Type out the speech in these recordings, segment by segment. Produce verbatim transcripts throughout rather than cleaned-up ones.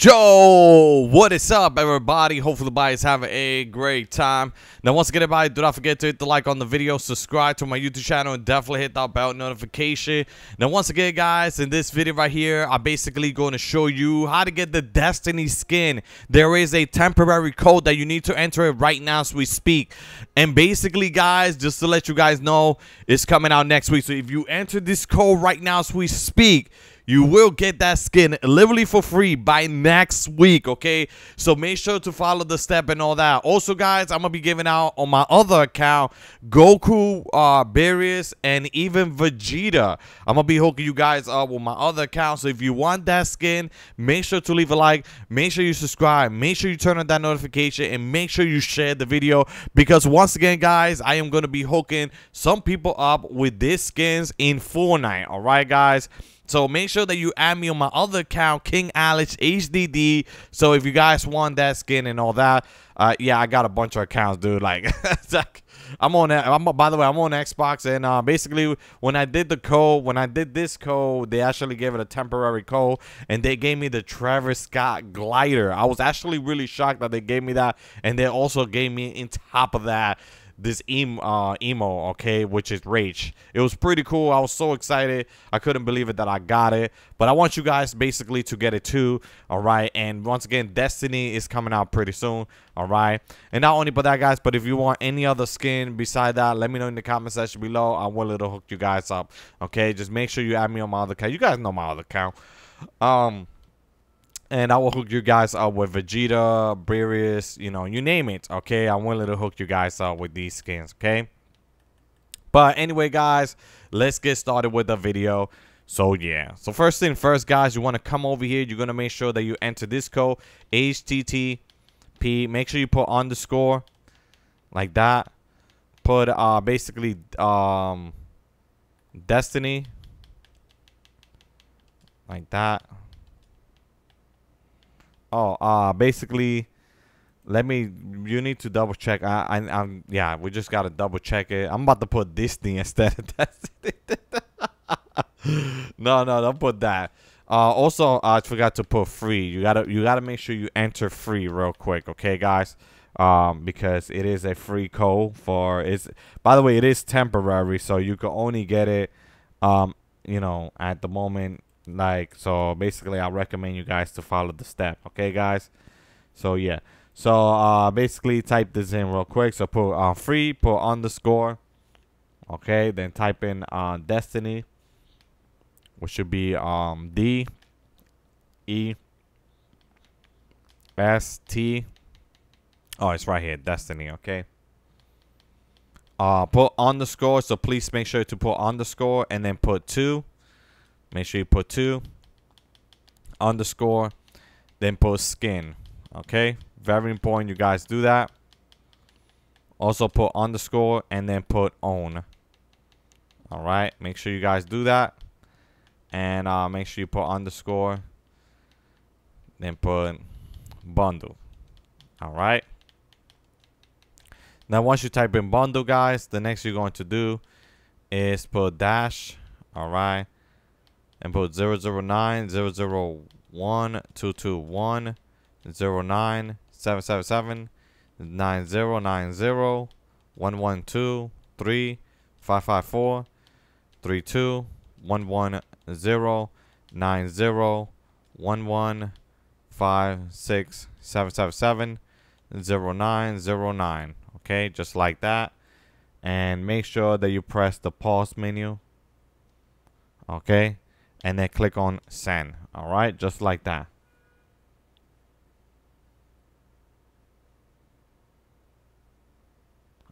Yo, what is up, everybody? Hopefully the guys have a great time. Now, once again, everybody, do not forget to hit the like on the video, subscribe to my YouTube channel, and definitely hit that bell notification. Now, once again, guys, in this video right here, I'm basically going to show you how to get the Destiny skin. There is a temporary code that you need to enter it right now as we speak. And basically, guys, just to let you guys know, it's coming out next week. So if you enter this code right now as we speak, you will get that skin literally for free by next week, okay? So make sure to follow the step and all that. Also, guys, I'm going to be giving out on my other account, Goku, uh, Beerus, and even Vegeta. I'm going to be hooking you guys up with my other account. So if you want that skin, make sure to leave a like. Make sure you subscribe. Make sure you turn on that notification. And make sure you share the video. Because once again, guys, I am going to be hooking some people up with these skins in Fortnite, all right, guys? So make sure that you add me on my other account, King Alex H D D. So if you guys want that skin and all that, uh, yeah, I got a bunch of accounts, dude. Like, like I'm on. I'm by the way, I'm on Xbox, and uh, basically, when I did the code, when I did this code, they actually gave it a temporary code, and they gave me the Travis Scott Glider. I was actually really shocked that they gave me that, and they also gave me, in top of that, this em uh, emo, okay, which is Rage. It was pretty cool. I was so excited. I couldn't believe it that I got it. But I want you guys basically to get it too, all right? And once again, Destiny is coming out pretty soon, all right? And not only for that, guys, but if you want any other skin beside that, let me know in the comment section below. I'm willing to hook you guys up, okay? Just make sure you add me on my other account. You guys know my other account. Um... And I will hook you guys up with Vegeta, Beerus, you know, you name it, okay? I'm willing to hook you guys up with these skins, okay? But anyway, guys, let's get started with the video. So, yeah. So, first thing first, guys, you want to come over here. You're going to make sure that you enter this code, H T T P. Make sure you put underscore like that. Put uh, basically um, Destiny like that. Oh, uh, basically, let me, you need to double check. I, I, I'm, yeah, we just got to double check it. I'm about to put Disney instead of that. no, no, don't put that. Uh, also, I forgot to put free. You gotta, you gotta make sure you enter free real quick. Okay, guys. Um, because it is a free code for, it's, by the way, it is temporary. So you can only get it, um, you know, at the moment. Like, so basically I recommend you guys to follow the step, okay, guys? So yeah, so uh basically type this in real quick. So put uh free, put underscore, okay, then type in uh Destiny, which should be um D E S T, oh, it's right here, Destiny, okay. Uh put underscore, so please make sure to put underscore and then put two. Make sure you put two, underscore, then put skin, okay? Very important you guys do that. Also put underscore and then put own. All right, make sure you guys do that. And uh, make sure you put underscore, then put bundle, all right? Now, once you type in bundle, guys, the next you're going to do is put dash, all right? And put zero zero nine zero zero one two two one zero nine seven seven seven nine zero nine zero one one two three five five four three two one one zero nine zero one one five six seven seven seven zero nine zero nine, okay, just like that. And make sure that you press the pause menu, okay, and then click on send, all right, just like that.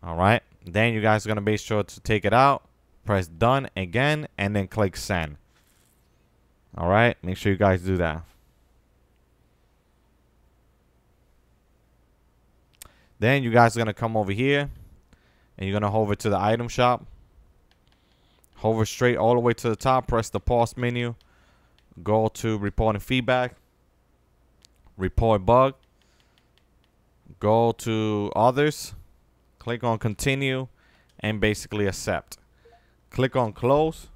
All right, then you guys are gonna be sure to take it out, press done again, and then click send. All right, make sure you guys do that. Then you guys are gonna come over here and you're gonna hover to the item shop. Hover straight all the way to the top. Press the pause menu. Go to report and feedback. Report bug. Go to others. Click on continue. And basically accept. Click on close.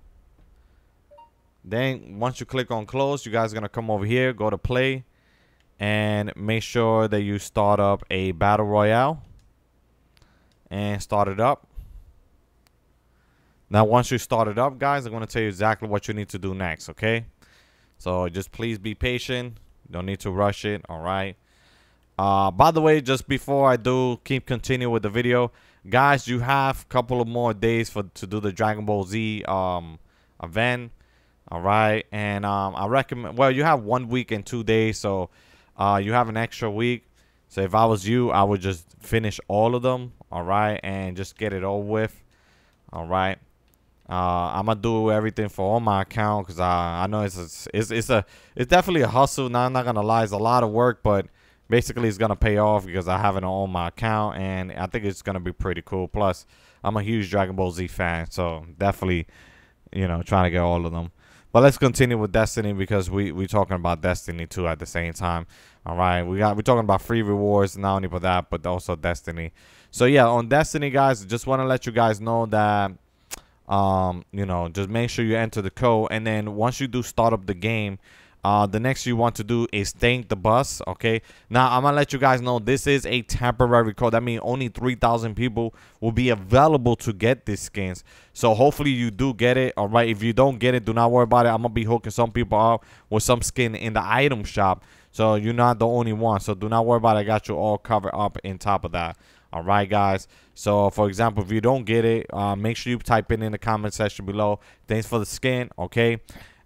Then once you click on close, you guys are going to come over here. Go to play. and make sure that you start up a battle royale and start it up. Now once you start it up, guys, I'm going to tell you exactly what you need to do next, okay? So just please be patient, you don't need to rush it. All right, uh by the way, just before I do keep continue with the video, guys, you have a couple of more days for to do the Dragon Ball Z um event. All right, and um I recommend, well, you have one week and two days, so uh you have an extra week. So if I was you, I would just finish all of them, all right, and just get it all with. All right, uh I'm gonna do everything for all my account, because i i know it's a, it's it's a it's definitely a hustle. Now I'm not gonna lie, it's a lot of work, but basically it's gonna pay off because I have it on my account, and I think it's gonna be pretty cool. Plus I'm a huge Dragon Ball Z fan, so definitely, you know, trying to get all of them. But let's continue with Destiny, because we we're talking about Destiny too at the same time. All right, we got we're talking about free rewards, not only for that, but also Destiny. So yeah, on Destiny, guys, just want to let you guys know that um you know, just make sure you enter the code, and then once you do start up the game, uh the next you want to do is thank the bus. Okay, now I'm gonna let you guys know this is a temporary code. That means only three thousand people will be available to get these skins, so hopefully you do get it. All right, if you don't get it, do not worry about it. I'm gonna be hooking some people up with some skin in the item shop, so you're not the only one, so do not worry about it. I got you all covered up in top of that. All right, guys, so for example, if you don't get it, uh make sure you type it in the comment section below, thanks for the skin, okay?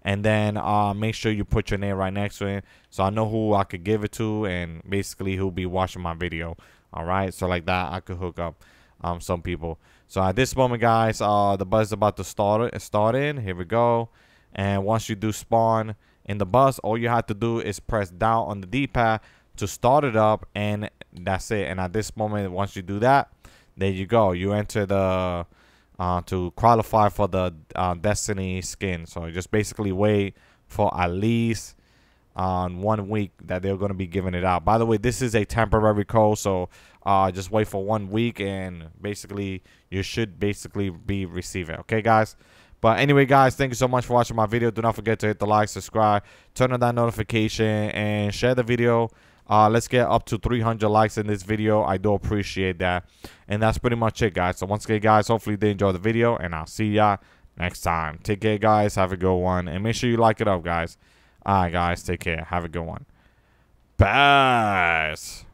And then uh make sure you put your name right next to it, so I know who I could give it to, and basically who'll be watching my video. All right, so like that I could hook up um some people. So at this moment, guys, uh the bus is about to start start in. Here we go. And once you do spawn in the bus, all you have to do is press down on the D-pad to start it up, and that's it. And at this moment, once you do that, there you go, you enter the uh to qualify for the uh, Destiny skin. So just basically wait for at least on um, one week that they're going to be giving it out. By the way, this is a temporary code, so uh just wait for one week, and basically you should basically be receiving, okay, guys? But anyway, guys, thank you so much for watching my video. Do not forget to hit the like, subscribe, turn on that notification, and share the video. Uh, let's get up to three hundred likes in this video. I do appreciate that. And that's pretty much it, guys. So once again, guys, hopefully you did enjoy the video, and I'll see y'all next time. Take care, guys. Have a good one. And make sure you like it up, guys. All right, guys. Take care. Have a good one. Peace.